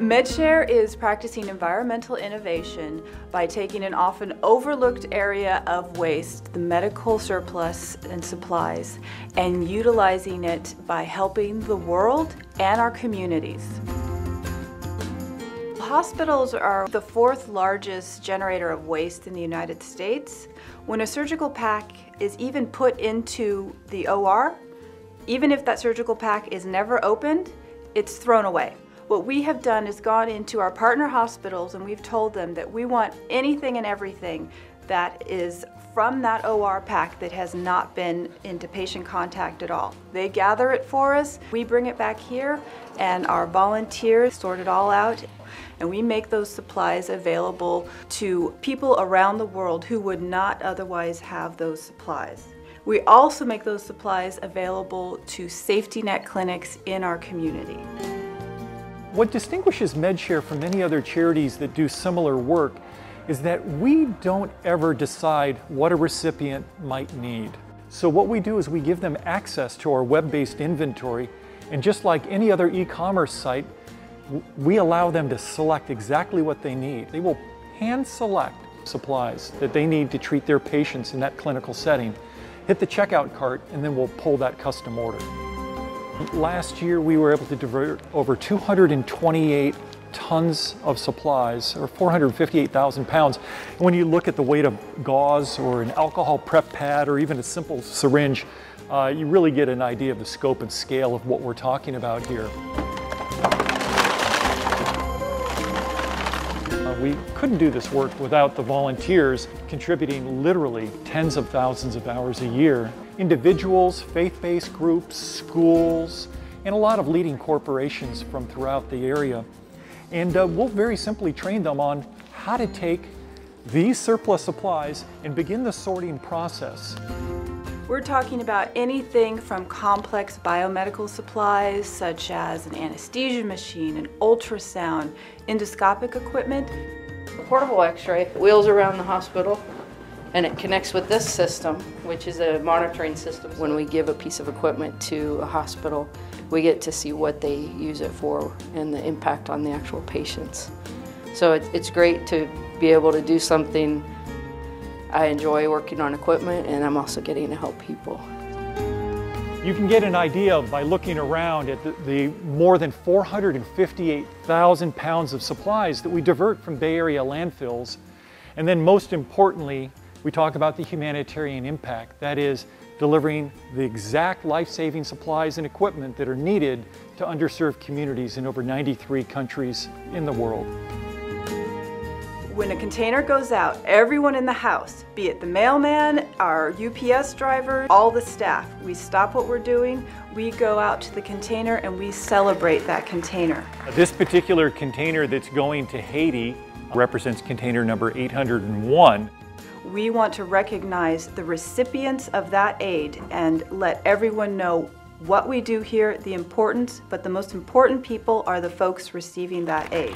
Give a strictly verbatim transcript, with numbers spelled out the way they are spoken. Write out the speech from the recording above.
MedShare is practicing environmental innovation by taking an often overlooked area of waste, the medical surplus and supplies, and utilizing it by helping the world and our communities. Hospitals are the fourth largest generator of waste in the United States. When a surgical pack is even put into the O R, even if that surgical pack is never opened, it's thrown away. What we have done is gone into our partner hospitals and we've told them that we want anything and everything that is from that O R pack that has not been into patient contact at all. They gather it for us, we bring it back here, and our volunteers sort it all out, and we make those supplies available to people around the world who would not otherwise have those supplies. We also make those supplies available to safety net clinics in our community. What distinguishes MedShare from many other charities that do similar work is that we don't ever decide what a recipient might need. So what we do is we give them access to our web-based inventory, and just like any other e-commerce site, we allow them to select exactly what they need. They will hand-select supplies that they need to treat their patients in that clinical setting, hit the checkout cart, and then we'll pull that custom order. Last year, we were able to divert over two hundred twenty-eight tons of supplies, or four hundred fifty-eight thousand pounds. And when you look at the weight of gauze or an alcohol prep pad or even a simple syringe, uh, you really get an idea of the scope and scale of what we're talking about here. Uh, we couldn't do this work without the volunteers contributing literally tens of thousands of hours a year. Individuals, faith-based groups, schools, and a lot of leading corporations from throughout the area. And uh, we'll very simply train them on how to take these surplus supplies and begin the sorting process. We're talking about anything from complex biomedical supplies, such as an anesthesia machine, an ultrasound, endoscopic equipment. A portable x-ray wheels around the hospital, and it connects with this system, which is a monitoring system. When we give a piece of equipment to a hospital, we get to see what they use it for and the impact on the actual patients. So it's great to be able to do something. I enjoy working on equipment, and I'm also getting to help people. You can get an idea by looking around at the, the more than four hundred fifty-eight thousand pounds of supplies that we divert from Bay Area landfills. And then most importantly, we talk about the humanitarian impact, that is, delivering the exact life-saving supplies and equipment that are needed to underserved communities in over ninety-three countries in the world. When a container goes out, everyone in the house, be it the mailman, our U P S driver, all the staff, we stop what we're doing, we go out to the container, and we celebrate that container. This particular container that's going to Haiti represents container number eight hundred one. We want to recognize the recipients of that aid and let everyone know what we do here, the importance, but the most important people are the folks receiving that aid.